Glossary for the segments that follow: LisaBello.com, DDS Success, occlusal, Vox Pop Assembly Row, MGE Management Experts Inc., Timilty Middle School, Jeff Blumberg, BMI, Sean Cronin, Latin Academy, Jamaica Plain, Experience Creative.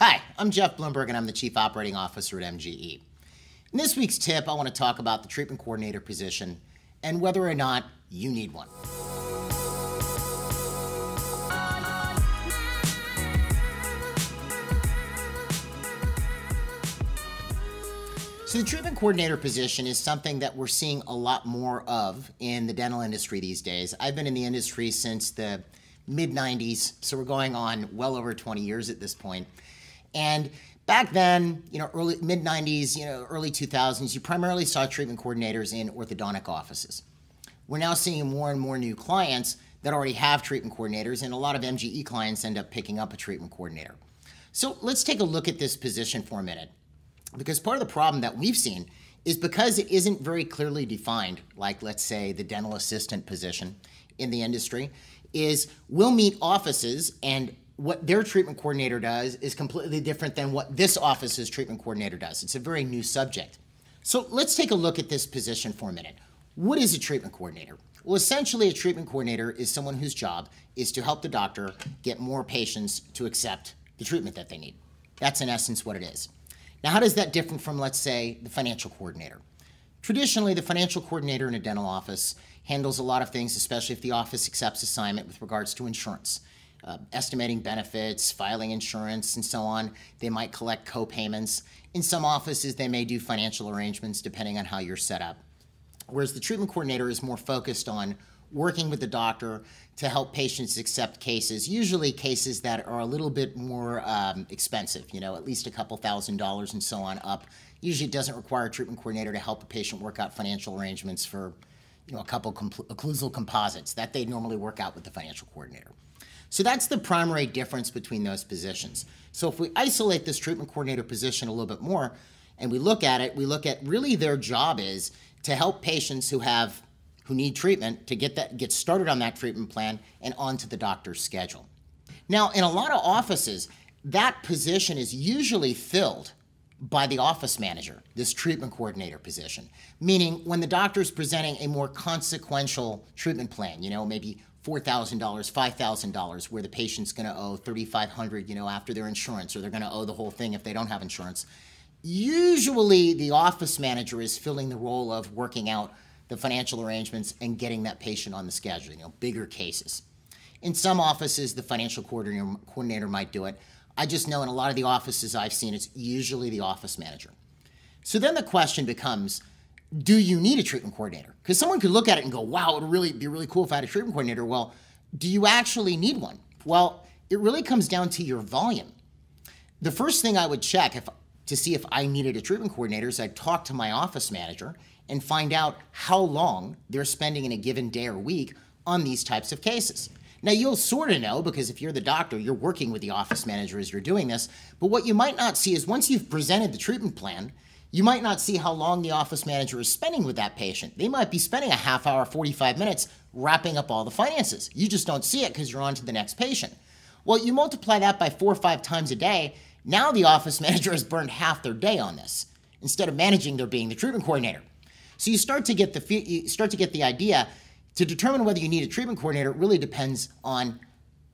Hi, I'm Jeff Blumberg and I'm the Chief Operating Officer at MGE. In this week's tip, I want to talk about the treatment coordinator position and whether or not you need one. So the treatment coordinator position is something that we're seeing a lot more of in the dental industry these days. I've been in the industry since the mid-90s, so we're going on well over 20 years at this point. And back then, mid-90s, early 2000s, you primarily saw treatment coordinators in orthodontic offices. We're now seeing more and more new clients that already have treatment coordinators, and a lot of MGE clients end up picking up a treatment coordinator. So let's take a look at this position for a minute, because part of the problem that we've seen is because it isn't very clearly defined, like let's say the dental assistant position in the industry, is we'll meet offices and what their treatment coordinator does is completely different than what this office's treatment coordinator does. It's a very new subject. So let's take a look at this position for a minute. What is a treatment coordinator? Well, essentially a treatment coordinator is someone whose job is to help the doctor get more patients to accept the treatment that they need. That's in essence what it is. Now, how does that differ from, let's say, the financial coordinator? Traditionally, the financial coordinator in a dental office handles a lot of things, especially if the office accepts assignment with regards to insurance, estimating benefits, filing insurance, and so on. They might collect co-payments. In some offices, they may do financial arrangements depending on how you're set up. Whereas the treatment coordinator is more focused on working with the doctor to help patients accept cases, usually cases that are a little bit more expensive, at least a couple $1,000 and so on up. Usually it doesn't require a treatment coordinator to help a patient work out financial arrangements for a couple occlusal composites that they normally work out with the financial coordinator. So that's the primary difference between those positions. So if we isolate this treatment coordinator position a little bit more and we look at it, we look at really their job is to help patients who need treatment to get started on that treatment plan and onto the doctor's schedule. Now, in a lot of offices, that position is usually filled by the office manager, this treatment coordinator position, meaning when the doctor's presenting a more consequential treatment plan, maybe $4,000, $5,000, where the patient's gonna owe $3,500, after their insurance, or they're gonna owe the whole thing if they don't have insurance. Usually the office manager is filling the role of working out the financial arrangements and getting that patient on the schedule, bigger cases. In some offices, the financial coordinator might do it. I just know in a lot of the offices I've seen, it's usually the office manager. So then the question becomes, do you need a treatment coordinator? Because someone could look at it and go, wow, it would really be really cool if I had a treatment coordinator. Well, do you actually need one? Well, it really comes down to your volume. The first thing I would check to see if I needed a treatment coordinator is I'd talk to my office manager and find out how long they're spending in a given day or week on these types of cases. Now, you'll sort of know, because if you're the doctor, you're working with the office manager as you're doing this, but what you might not see is once you've presented the treatment plan, you might not see how long the office manager is spending with that patient. They might be spending a half hour, 45 minutes, wrapping up all the finances. You just don't see it because you're on to the next patient. Well, you multiply that by 4 or 5 times a day, now the office manager has burned half their day on this, instead of managing their being the treatment coordinator. So you start to get the idea. To determine whether you need a treatment coordinator really depends on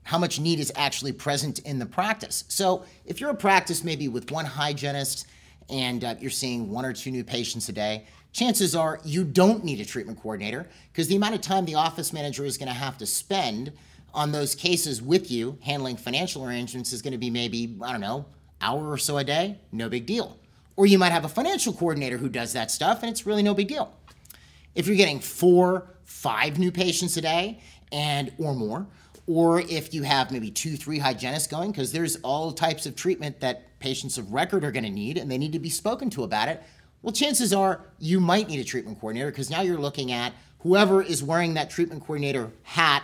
how much need is actually present in the practice. So if you're a practice maybe with one hygienist and you're seeing 1 or 2 new patients a day, chances are you don't need a treatment coordinator because the amount of time the office manager is going to have to spend on those cases with you handling financial arrangements is going to be maybe, I don't know, hour or so a day, no big deal. Or you might have a financial coordinator who does that stuff and it's really no big deal. If you're getting 4, 5 new patients a day or more, or if you have maybe 2, 3 hygienists going, because there's all types of treatment that patients of record are gonna need and they need to be spoken to about it, well, chances are you might need a treatment coordinator because now you're looking at whoever is wearing that treatment coordinator hat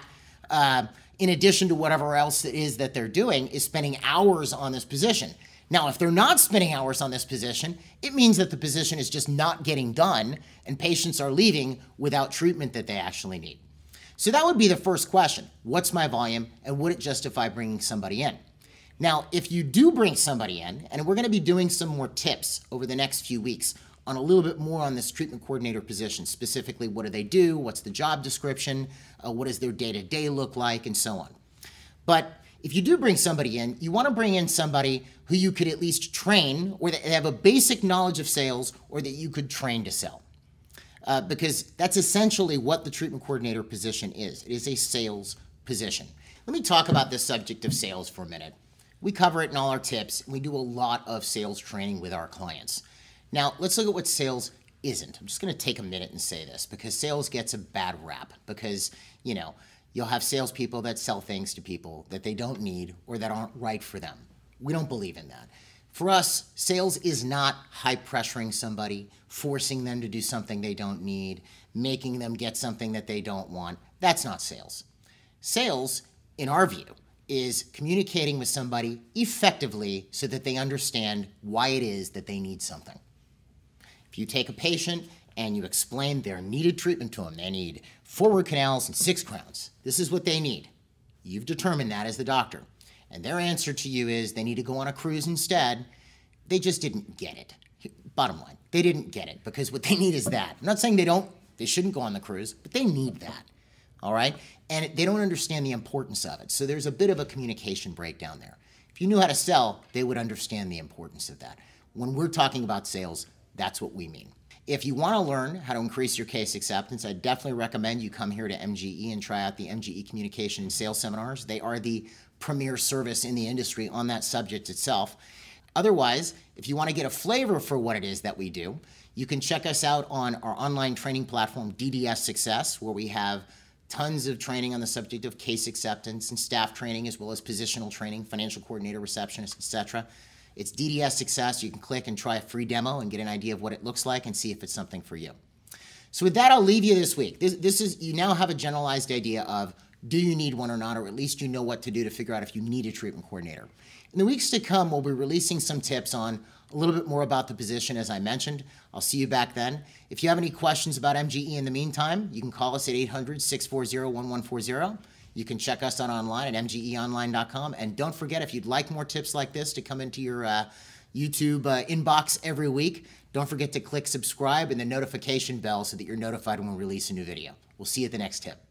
in addition to whatever else it is that they're doing is spending hours on this position. Now, if they're not spending hours on this position, it means that the position is just not getting done and patients are leaving without treatment that they actually need. So that would be the first question. What's my volume and would it justify bringing somebody in? Now, if you do bring somebody in, and we're gonna be doing some more tips over the next few weeks on a little bit more on this treatment coordinator position, specifically what do they do, what's the job description, what does their day-to-day look like, and so on. But if you do bring somebody in, you want to bring in somebody who you could at least train, or that they have a basic knowledge of sales, or that you could train to sell. Because that's essentially what the treatment coordinator position is. It is a sales position. Let me talk about this subject of sales for a minute. We cover it in all our tips, and we do a lot of sales training with our clients. Now, let's look at what sales isn't. I'm just going to take a minute and say this, because sales gets a bad rap, because, you know, you'll have salespeople that sell things to people that they don't need or that aren't right for them. We don't believe in that. For us, sales is not high-pressuring somebody, forcing them to do something they don't need, making them get something that they don't want. That's not sales. Sales, in our view, is communicating with somebody effectively so that they understand why it is that they need something. If you take a patient and you explain their needed treatment to them, they need 4 root canals and 6 crowns. This is what they need. You've determined that as the doctor. And their answer to you is they need to go on a cruise instead. They just didn't get it. Bottom line, they didn't get it, because what they need is that. I'm not saying they shouldn't go on the cruise, but they need that, all right? And they don't understand the importance of it. So there's a bit of a communication breakdown there. If you knew how to sell, they would understand the importance of that. When we're talking about sales, that's what we mean. If you want to learn how to increase your case acceptance, I definitely recommend you come here to MGE and try out the MGE Communication and Sales Seminars. They are the premier service in the industry on that subject itself. Otherwise, if you want to get a flavor for what it is that we do, you can check us out on our online training platform, DDS Success, where we have tons of training on the subject of case acceptance and staff training, as well as positional training, financial coordinator, receptionist, etc. It's DDS Success. You can click and try a free demo and get an idea of what it looks like and see if it's something for you. So with that, I'll leave you this week. You now have a generalized idea of do you need one or not, or at least you know what to do to figure out if you need a treatment coordinator. In the weeks to come, we'll be releasing some tips on a little bit more about the position, as I mentioned. I'll see you back then. If you have any questions about MGE in the meantime, you can call us at 800-640-1140. You can check us out online at mgeonline.com. And don't forget, if you'd like more tips like this to come into your YouTube inbox every week, don't forget to click subscribe and the notification bell so that you're notified when we release a new video. We'll see you at the next tip.